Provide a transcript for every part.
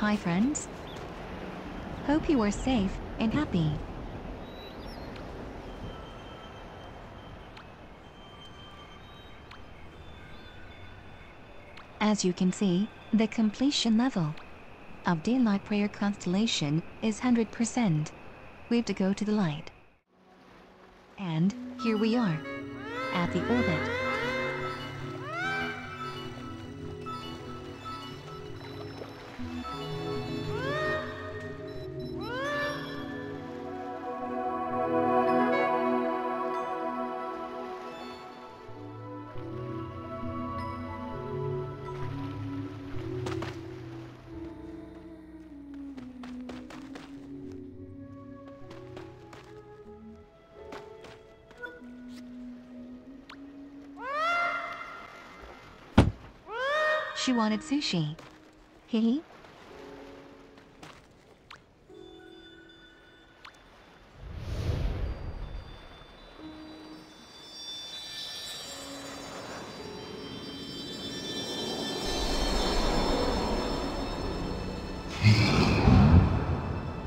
Hi friends. Hope you are safe and happy. As you can see, the completion level of Daylight Prairie Constellation is 100%. We have to go to the light. And here we are at the orbit. She wanted sushi. Hehe.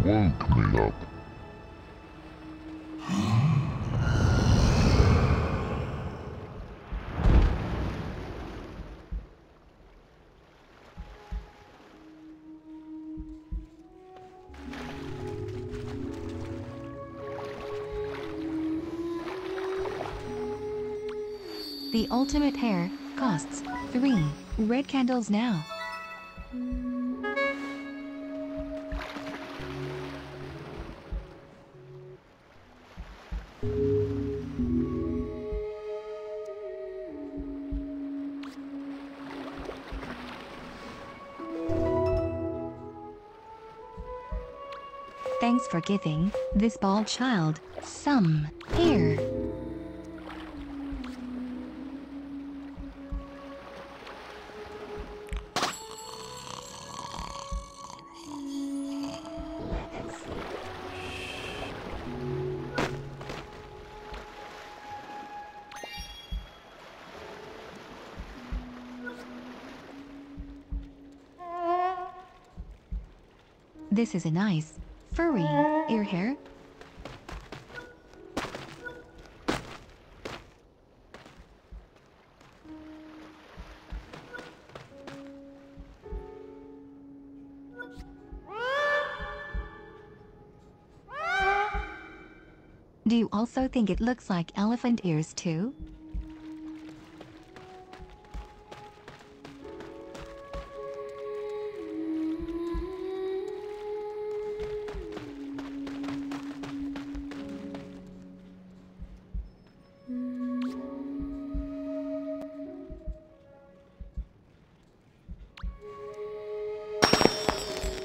Woke me up. The ultimate hair costs 3 red candles now. Thanks for giving this bald child some hair. This is a nice, furry ear hair. Do you also think it looks like elephant ears too?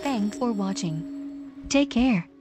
Thanks for watching. Take care.